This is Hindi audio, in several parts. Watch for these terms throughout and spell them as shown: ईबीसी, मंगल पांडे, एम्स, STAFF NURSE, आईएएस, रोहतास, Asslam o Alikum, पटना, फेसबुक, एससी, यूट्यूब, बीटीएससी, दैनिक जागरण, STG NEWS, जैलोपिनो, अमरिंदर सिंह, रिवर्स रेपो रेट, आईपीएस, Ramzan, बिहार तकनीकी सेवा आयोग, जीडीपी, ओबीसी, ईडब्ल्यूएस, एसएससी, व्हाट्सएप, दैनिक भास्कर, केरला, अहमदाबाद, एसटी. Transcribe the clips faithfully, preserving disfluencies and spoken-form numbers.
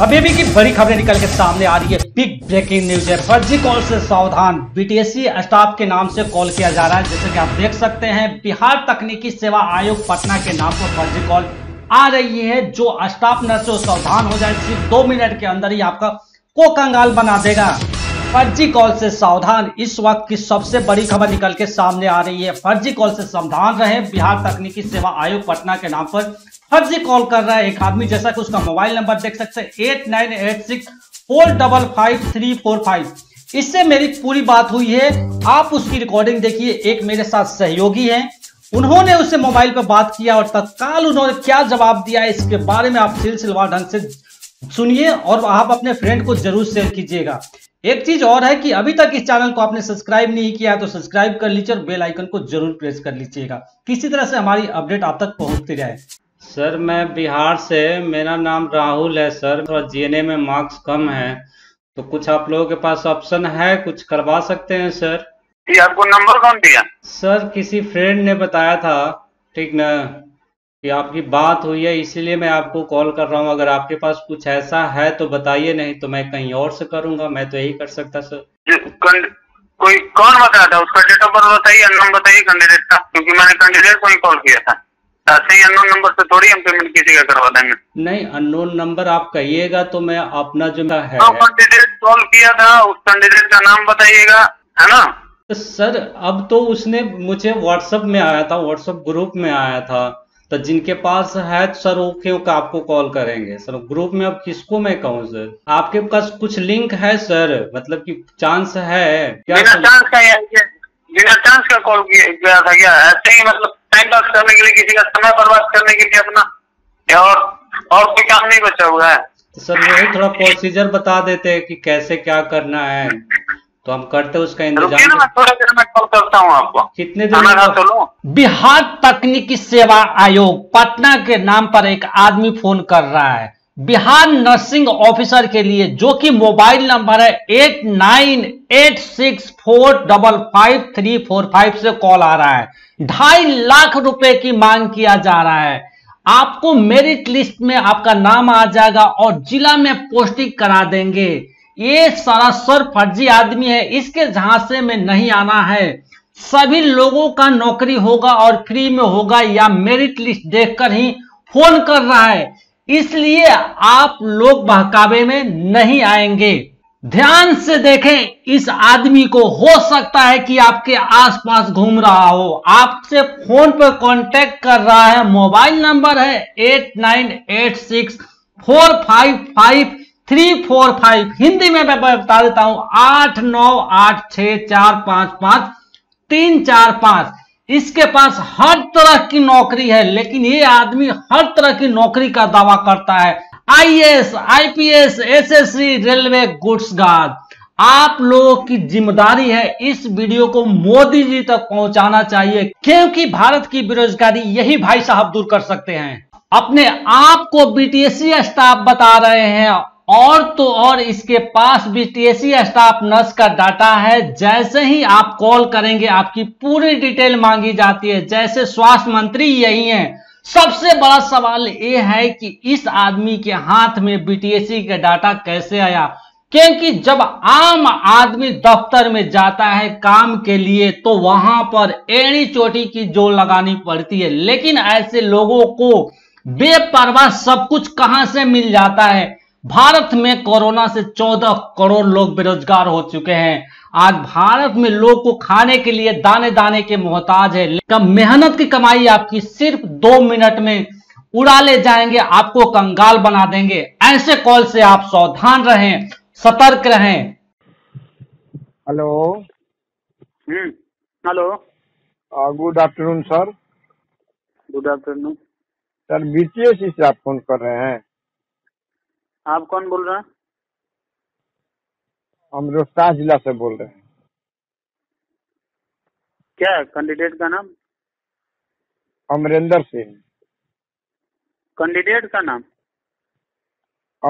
अभी अभी की बड़ी खबरें निकल के सामने आ रही है। बिग ब्रेकिंग न्यूज है, फर्जी कॉल से सावधान। बीटीएससी स्टाफ के नाम से कॉल किया जा रहा है, जैसे कि आप देख सकते हैं बिहार तकनीकी सेवा आयोग पटना के नाम पर फर्जी कॉल आ रही है। जो स्टाफ नर्स हो सावधान हो जाए, सिर्फ दो मिनट के अंदर ही आपका को कंगाल बना देगा। फर्जी कॉल से सावधान, इस वक्त की सबसे बड़ी खबर निकल के सामने आ रही है। फर्जी कॉल से सावधान रहे। बिहार तकनीकी सेवा आयोग पटना के नाम पर फर्जी कॉल कर रहा है एक आदमी, जैसा कि उसका मोबाइल नंबर देख सकते हैं eight nine eight six four double five three four five. इससे मेरी पूरी बात हुई है, आप उसकी रिकॉर्डिंग देखिए। एक मेरे साथ सहयोगी है, उन्होंने उससे मोबाइल पर बात किया और तत्काल उन्होंने क्या जवाब दिया इसके बारे में आप सिलसिलेवार ढंग से सुनिए और आप अपने फ्रेंड को जरूर शेयर कीजिएगा। एक चीज और है कि अभी तक इस चैनल को आपने सब्सक्राइब नहीं किया तो सब्सक्राइब कर लीजिए और बेल आइकन को जरूर प्रेस कर लीजिएगा, किसी तरह से हमारी अपडेट आप तक पहुंचती रहे। सर मैं बिहार से, मेरा नाम राहुल है सर, और जीएनए में मार्क्स कम है तो कुछ आप लोगों के पास ऑप्शन है, कुछ करवा सकते हैं सर? जी आपको नंबर कौन दिया? सर किसी फ्रेंड ने बताया था, ठीक न, कि आपकी बात हुई है इसीलिए मैं आपको कॉल कर रहा हूँ। अगर आपके पास कुछ ऐसा है तो बताइए, नहीं तो मैं कहीं और से करूँगा, मैं तो यही कर सकता सर। कोई कौन बताया था? उसका डेट ऑफ बर्थ बताइए, नाम बताइए कैंडिडेट का, क्योंकि मैंने कैंडिडेट को ही कॉल किया था। ऐसे ही अननोन नंबर से थोड़ी हम पेमेंट किसी का करवा देंगे। नहीं, अननोन नंबर आप कहिएगा तो मैं अपना जो है कैंडिडेट कॉल किया था उस कैंडिडेट का नाम बताइएगा, है ना सर? अब तो उसने मुझे व्हाट्सएप में आया था, व्हाट्सएप ग्रुप में आया था, तो जिनके पास है सर वो क्यों का आपको कॉल करेंगे सर। ग्रुप में अब किसको मैं कहूँ सर? आपके पास कुछ लिंक है सर, मतलब कि चांस है क्या? बिना चांस का बिना चांस का कॉल किया था क्या? ऐसे ही मतलब टाइम पास करने के लिए, किसी का समय बर्बाद करने के लिए अपना, और और कोई काम नहीं बचा हुआ है तो सर वही थोड़ा प्रोसीजर बता देते कि कैसे क्या करना है तो हम करते उसका इंतजाम। मैं थोड़ा देर में कॉल करता हूँ आपको। कितने दिन में? बिहार तकनीकी सेवा आयोग पटना के नाम पर एक आदमी फोन कर रहा है बिहार नर्सिंग ऑफिसर के लिए, जो कि मोबाइल नंबर है eight nine eight six four double five three four five से कॉल आ रहा है। ढाई लाख रुपए की मांग किया जा रहा है। आपको मेरिट लिस्ट में आपका नाम आ जाएगा और जिला में पोस्टिंग करा देंगे। ये सरासर फर्जी आदमी है, इसके झांसे में नहीं आना है। सभी लोगों का नौकरी होगा और फ्री में होगा या मेरिट लिस्ट देखकर ही फोन कर रहा है, इसलिए आप लोग बहकावे में नहीं आएंगे। ध्यान से देखें इस आदमी को, हो सकता है कि आपके आसपास घूम रहा हो, आपसे फोन पर कांटेक्ट कर रहा है। मोबाइल नंबर है eight nine eight six four five five three four five. Hindi में मैं बता देता हूं आठ नौ आठ छह चार पांच पांच तीन चार पांच। इसके पास हर तरह की नौकरी है, लेकिन ये आदमी हर तरह की नौकरी का दावा करता है। आईएएस, आईपीएस, एसएससी, railway, goods guard. आप लोगों की जिम्मेदारी है इस वीडियो को मोदी जी तक पहुंचाना चाहिए, क्योंकि भारत की बेरोजगारी यही भाई साहब दूर कर सकते हैं। अपने आप को बीटीएससी स्टाफ बता रहे हैं, और तो और इसके पास बीटीएससी स्टाफ नर्स का डाटा है। जैसे ही आप कॉल करेंगे आपकी पूरी डिटेल मांगी जाती है, जैसे स्वास्थ्य मंत्री यही हैं। सबसे बड़ा सवाल ये है कि इस आदमी के हाथ में बीटीएससी का डाटा कैसे आया, क्योंकि जब आम आदमी दफ्तर में जाता है काम के लिए तो वहां पर एड़ी चोटी की जोर लगानी पड़ती है, लेकिन ऐसे लोगों को बेपरवाह सब कुछ कहां से मिल जाता है। भारत में कोरोना से चौदह करोड़ लोग बेरोजगार हो चुके हैं। आज भारत में लोग को खाने के लिए दाने दाने के मोहताज है। कम मेहनत की कमाई आपकी सिर्फ दो मिनट में उड़ा ले जाएंगे, आपको कंगाल बना देंगे। ऐसे कॉल से आप सावधान रहें, सतर्क रहें। Hello hello good afternoon sir. Good afternoon sir, बीटीएससी से आप फोन कर रहे हैं? आप कौन बोल रहे हैं? हम रोहतास जिला से बोल रहे हैं। क्या है कैंडिडेट का नाम? अमरिंदर सिंह। कैंडिडेट का नाम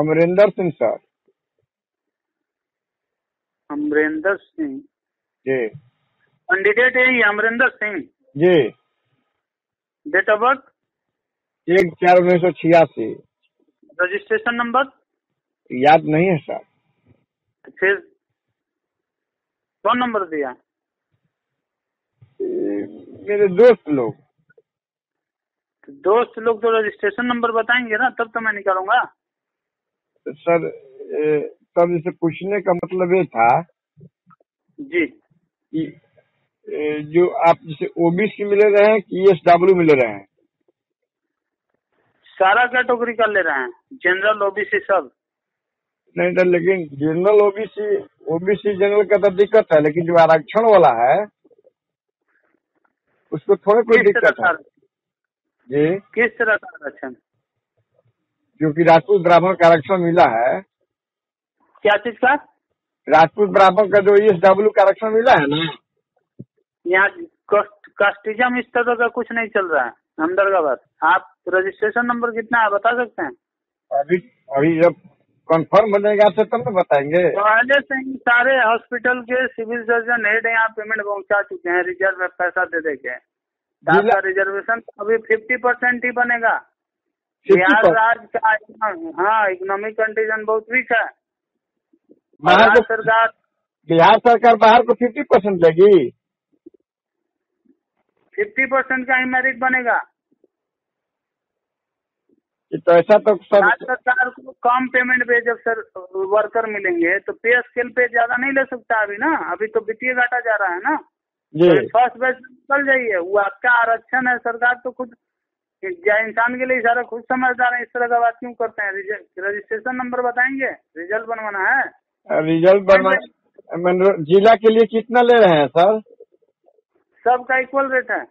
अमरिंदर सिंह सर। अमरिंदर सिंह जी। कैंडिडेट यही अमरिंदर सिंह ji. Date of birth एक चार उन्नीस सौ छियासी। रजिस्ट्रेशन नंबर याद नहीं है सर। फिर कौन नंबर दिया? मेरे दोस्त लोग। दोस्त लोग तो रजिस्ट्रेशन नंबर बताएंगे ना, तब तो मैं निकालूंगा सर। तब इसे पूछने का मतलब ये था जी कि जो आप जिसे ओबीसी मिले रहे हैं कि एस डब्ल्यू मिले रहे हैं? सारा कैटेगरी का ले रहे हैं, जनरल ओबीसी सब। नहीं तो लेकिन जनरल ओबीसी ओबीसी जनरल का तो दिक्कत है, लेकिन जो आरक्षण वाला है उसको थोड़े कोई दिक्कत है जी। किस तरह का आरक्षण? क्योंकि राजपूत ब्राह्मण का आरक्षण मिला है। क्या चीज का? राजपूत ब्राह्मण का जो एस डब्ल्यू का आरक्षण मिला है ना, यहाँ कास्टिज्म इस तरह का कुछ नहीं चल रहा है अहमदाबाद। आप रजिस्ट्रेशन नंबर कितना है बता सकते हैं? अभी अभी जब कंफर्म बनेगा तो तब तो बताएंगे। पहले से ही सारे हॉस्पिटल के सिविल सर्जन हेड यहाँ पेमेंट पहुँचा चुके हैं, रिजर्व में पैसा दे देके। आपका रिजर्वेशन अभी फिफ्टी परसेंट ही बनेगा। बिहार राज्य का हाँ इकोनॉमिक कंडीशन बहुत वीक है। बिहार सरकार बिहार सरकार बाहर को फिफ्टी परसेंट देगी। फिफ्टी परसेंट का ही मेरिट बनेगा। तो ऐसा तो राज्य सरकार को कम पेमेंट पे जब सर वर्कर मिलेंगे तो पे स्केल पे ज्यादा नहीं ले सकता अभी ना। अभी तो वित्तीय घाटा जा रहा है ना, फर्स्ट बैच निकल जाइए। वो आपका आरक्षण है, सरकार तो खुद इंसान के लिए सारा खुद समझदार है। इस तरह का बात क्यों करते हैं? रजिस्ट्रेशन नंबर बताएंगे, रिजल्ट बनवाना है। रिजल्ट बनवा जिला के लिए कितना ले रहे हैं सर? सबका इक्वल रेट है,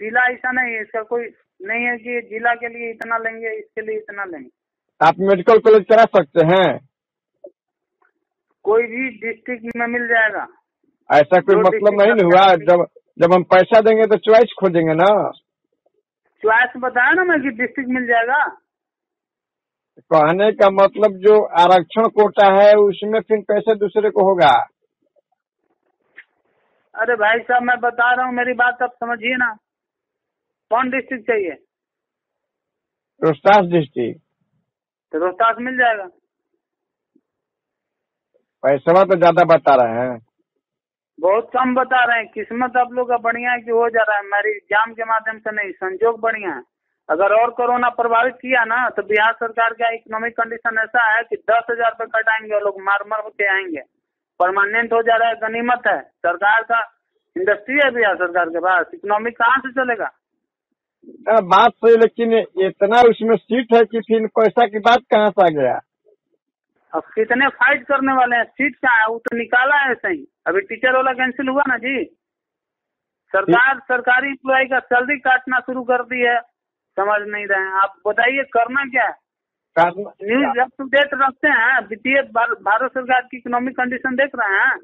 जिला ऐसा नहीं है, इसका कोई नहीं है कि जिला के लिए इतना लेंगे इसके लिए इतना लेंगे। आप मेडिकल कॉलेज करा सकते हैं? कोई भी डिस्ट्रिक्ट में मिल जाएगा। ऐसा कोई मतलब नहीं, नहीं हुआ? जब जब हम पैसा देंगे तो चॉइस खोजेंगे ना। चॉइस बताया ना मैं कि डिस्ट्रिक्ट मिल जाएगा। कहने का मतलब जो आरक्षण कोटा है उसमें फिर पैसे दूसरे को होगा। अरे भाई साहब मैं बता रहा हूँ, मेरी बात आप समझिए ना। कौन डिस्ट्रिक्ट चाहिए? रोहतास डिस्ट्रिक्ट। तो रोहतास मिल जाएगा। पैसा तो ज्यादा बता रहे हैं। बहुत कम बता रहे हैं। किस्मत आप लोग का बढ़िया है कि हो जा रहा है। मेरे एग्जाम के माध्यम से नहीं, संजोग बढ़िया है। अगर और कोरोना प्रभावित किया ना तो बिहार सरकार का इकोनॉमिक कंडीशन ऐसा है कि दस हजार रूपये कटाएंगे और लोग मार मार के आएंगे। परमानेंट हो जा रहा है, गनीमत है। सरकार का इंडस्ट्री है बिहार सरकार के पास, इकोनॉमिक कहाँ से चलेगा? बात सही, लेकिन इतना उसमें सीट है कि फिर पैसा की बात कहाँ से आ गया? अब कितने फाइट करने वाले हैं? सीट कहाँ है? वो तो निकाला है सही। अभी टीचर वाला कैंसिल हुआ ना जी। सरकार सरकारी एम्प्लॉय का सैलरी काटना शुरू कर दी है, समझ नहीं रहे हैं। आप बताइए करना क्या है? न्यूज अप टू डेट रखते हैं। वित्तीय भारत सरकार की इकोनॉमिक कंडीशन देख रहे हैं।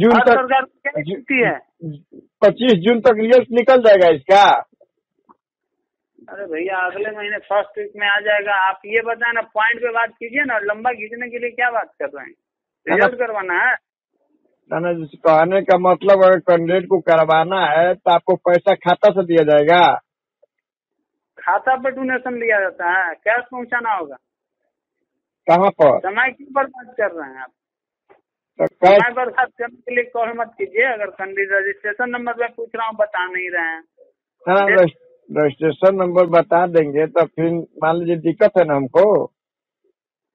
जून तक सरकार क्या स्थिति है? पच्चीस जून तक रिजल्ट निकल जाएगा इसका। अरे भैया अगले महीने फर्स्ट वीक में आ जाएगा। आप ये बताए ना, पॉइंट पे बात कीजिए ना। लंबा खींचने के लिए क्या बात कर रहे हैं? रिजल्ट करवाना है ना। ना कहने का मतलब अगर कैंडिडेट को करवाना है तो आपको पैसा खाता से दिया जाएगा। खाता पर डोनेशन लिया जाता है, कैश पहुंचाना होगा। कहाँ पर समय की बर्बाद कर रहे हैं आप? तो समय बर्बाद करने के लिए कॉल मत कीजिए। अगर कैंडिडेट रजिस्ट्रेशन नंबर मैं पूछ रहा हूँ, बता नहीं रहे हैं। हाँ रजिस्ट्रेशन नंबर बता देंगे तो फिर मान लीजिए दिक्कत है ना हमको।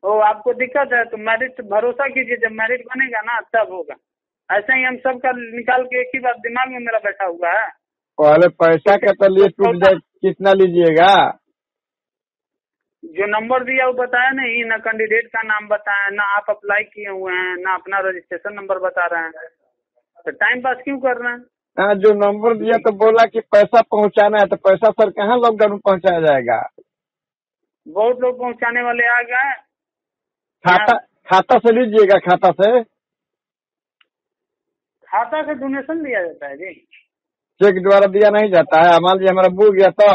ओ आपको दिक्कत है तो मेरिट भरोसा कीजिए, जब मेरिट बनेगा ना तब होगा। ऐसा ही हम सब का निकाल के एक ही बात दिमाग में मेरा बैठा हुआ है। पहले पैसा का तो लिए टूट जाए, कितना लीजिएगा? जो नंबर दिया वो बताया नहीं ना, कैंडिडेट का नाम बताया ना, आप अप्लाई किए हुए हैं ना, अपना रजिस्ट्रेशन नंबर बता रहे हैं। तो टाइम पास क्यों कर रहे हैं? हाँ जो नंबर दिया तो बोला कि पैसा पहुंचाना है, तो पैसा सर कहाँ लॉकडाउन में पहुँचाया जाएगा? बहुत लोग पहुँचाने वाले आ गए। खाता खाता से लीजिएगा, खाता से। खाता से डोनेशन दिया जाता है जी, चेक द्वारा दिया नहीं जाता है। मान लीजिए हमारा बुक गया तो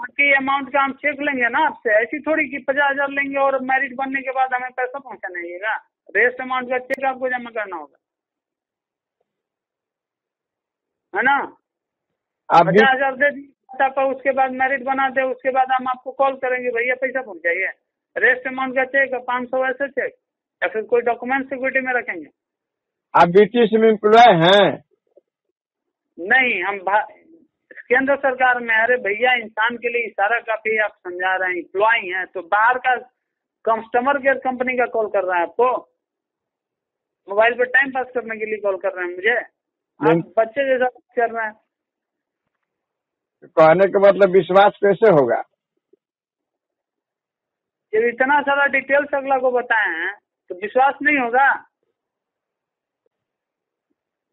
बाकी अमाउंट का हम चेक लेंगे ना आपसे। ऐसी थोड़ी कि पचास हजार लेंगे और मेरिट बनने के बाद हमें पैसा पहुंचाना है। रेस्ट अमाउंट का चेक आपको जमा करना होगा, है ना। पचास हजार दे दिए, उसके बाद मेरिट बना दे, उसके बाद हम आपको कॉल करेंगे भैया पैसा पहुँचाइए। रेस्ट अमाउंट का चेक और पाँच सौ ऐसे चेक या फिर कोई डॉक्यूमेंट सिक्योरिटी में रखेंगे? आप ब्रिटिश में एम्प्लॉय हैं? नहीं, हम केंद्र सरकार में। अरे भैया, इंसान के लिए इशारा काफी आप समझा रहे हैं। इम्प्लॉय हैं तो बाहर का कस्टमर केयर कंपनी का कॉल कर रहा है आपको? मोबाइल पर टाइम पास करने के लिए कॉल कर रहे हैं मुझे? आप बच्चे जैसा कर रहे हैं। कहने का मतलब विश्वास कैसे होगा जब इतना सारा डिटेल्स अगला को बताए हैं? तो विश्वास नहीं होगा।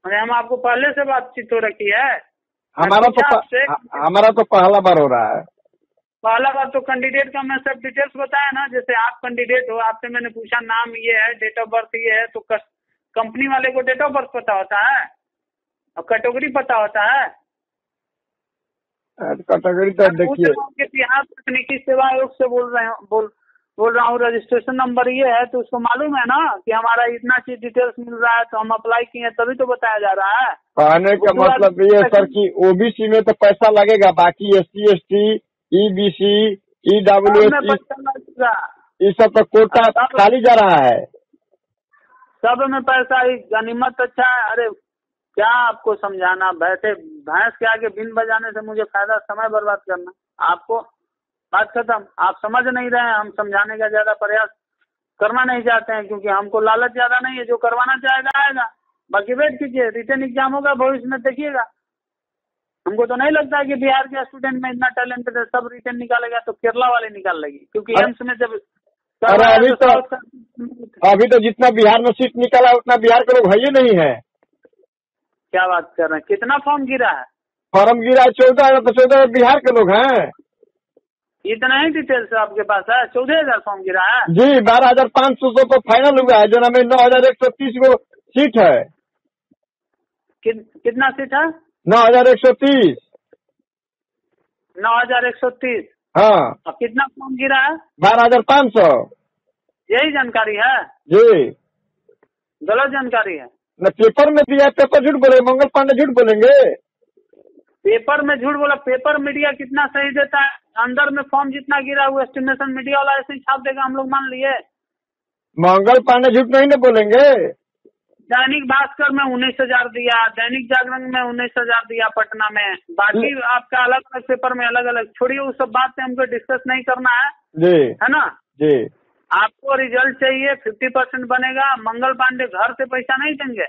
अरे हम आपको पहले से बातचीत हो रखी है। हमारा तो हमारा तो पहला बार हो रहा है। पहला बार तो कैंडिडेट का मैं सब डिटेल्स बताया ना, जैसे आप कैंडिडेट हो, आपसे मैंने पूछा नाम ये है, डेट ऑफ बर्थ ये है, तो कंपनी वाले को डेट ऑफ बर्थ पता होता है और कैटेगरी पता होता है। कैटेगरी तो देखिए, बिहार तकनीकी सेवा आयोग से बोल रहे बोल बोल रहा हूँ। रजिस्ट्रेशन नंबर ये है, तो उसको मालूम है ना कि हमारा इतना चीज डिटेल्स मिल रहा है तो हम अप्लाई किए हैं, तभी तो बताया जा रहा है। कहने का मतलब ये सर कि ओबीसी में तो पैसा लगेगा, बाकी एससी एसटी ईबीसी ईडब्ल्यूएस ये सब तो कोटा खाली जा रहा है, सब में पैसा गनीमत। अच्छा, अरे क्या आपको समझाना, बैठे भैंस के आगे बिन बजाने से मुझे फायदा, समय बर्बाद करना आपको। बात खत्म। आप समझ नहीं रहे हैं, हम समझाने का ज्यादा प्रयास करना नहीं चाहते हैं क्योंकि हमको लालच ज्यादा नहीं है। जो करवाना चाहेगा आएगा, बाकी वेट कीजिए, रिटर्न एग्जाम होगा, भविष्य में देखिएगा। हमको तो नहीं लगता है कि बिहार के स्टूडेंट में इतना टैलेंटेड है, सब रिटर्न निकालेगा तो केरला वाले निकाल लेगी, क्योंकि एम्स में जब अभी तो अभी तो जितना बिहार में सीट निकाला उतना बिहार के लोग है नहीं है। क्या बात कर रहे हैं, कितना फॉर्म गिरा है? फॉर्म गिरा है चौदह, तो चौदह बिहार के लोग हैं। इतना ही डिटेल्स आपके पास है? चौदह हजार फॉर्म गिरा है जी, बारह हजार पाँच सौ तो फाइनल हुआ है, जो हमें नौ हजार एक सौ तीस को सीट है। कि, कितना सीट है? नौ हजार एक सौ तीस नौ हजार एक सौ तीस हाँ। कितना फॉर्म गिरा है? बारह हजार पाँच सौ। यही जानकारी है जी? गलत जानकारी है न, पेपर में दिया। पेपर झूठ बोले, मंगल पांडे झूठ बोलेंगे। पेपर में झूठ बोला? पेपर मीडिया कितना सही देता है, अंदर में फॉर्म जितना गिरा हुआ एस्टिमेशन मीडिया वाला ऐसे ही छाप देगा, हम लोग मान लिए। मंगल पांडे झूठ नहीं ना बोलेंगे। दैनिक भास्कर में उन्नीस हजार दिया, दैनिक जागरण में उन्नीस हजार दिया पटना में, बाकी आपका अलग अलग पेपर में अलग अलग। छोड़िए वो सब बात, हमको डिस्कस नहीं करना है जी, है ना जी। आपको रिजल्ट चाहिए, फिफ्टी परसेंट बनेगा। मंगल पांडे घर से पैसा नहीं देंगे,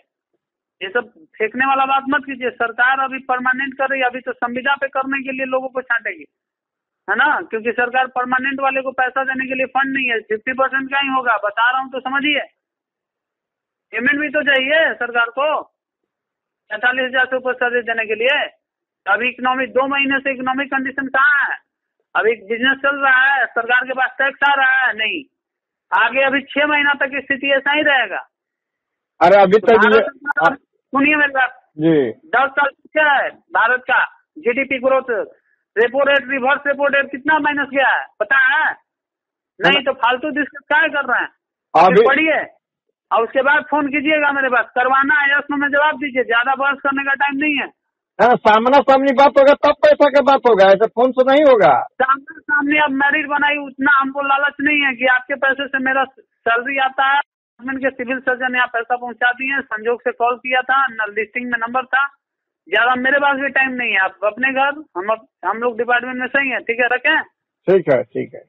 ये सब फेंकने वाला बात मत कीजिए। सरकार अभी परमानेंट कर रही है, अभी तो संविदा पे करने के लिए लोगों को छांटेगी, है ना, क्योंकि सरकार परमानेंट वाले को पैसा देने के लिए फंड नहीं है। फिफ्टी परसेंट का ही होगा, बता रहा हूँ तो समझिए। पेमेंट भी तो चाहिए सरकार को, पैंतालीस हजार से ऊपर सर्विस देने के लिए। अभी इकोनॉमी दो महीने से इकोनॉमिक कंडीशन कहाँ है? अभी बिजनेस चल रहा है, सरकार के पास टैक्स आ रहा है? नहीं, आगे अभी छह महीना तक स्थिति ऐसा ही रहेगा। अरे अभी तक सुनिए मेरे बात जी, दस साल क्या है भारत का जीडीपी growth, repo rate, रिवर्स रेपो रेट कितना माइनस गया है पता है? नहीं तो फालतू डिस्कस क्या कर रहे हैं? पढ़िए और उसके बाद फोन कीजिएगा मेरे पास, करवाना है उसमें मैं जवाब दीजिए। ज्यादा बहस करने का टाइम नहीं है। सामना सामनी बात होगा तब पैसा का बात होगा, ऐसा फोन से नहीं होगा। सामना सामने अब मेरिट बनाई, उतना हमको लालच नहीं है कि आपके पैसे से मेरा सैलरी आता है। गवर्नमेंट के सिविल सर्जन यहाँ पैसा पहुँचा दिए, संजोग से कॉल किया था, लिस्टिंग में नंबर था। ज्यादा मेरे पास भी टाइम नहीं है, आप अपने घर। हम हम लोग डिपार्टमेंट में सही है। ठीक है, रखें। ठीक है, ठीक है।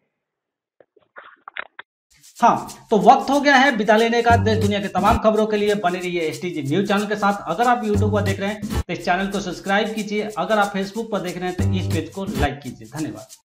हाँ, तो वक्त हो गया है बिता लेने का। देश दुनिया के तमाम खबरों के लिए बने रहिए एसटीजी न्यूज चैनल के साथ। अगर आप यूट्यूब पर देख रहे हैं तो इस चैनल को सब्सक्राइब कीजिए। अगर आप फेसबुक पर देख रहे हैं तो इस पेज को लाइक कीजिए। धन्यवाद।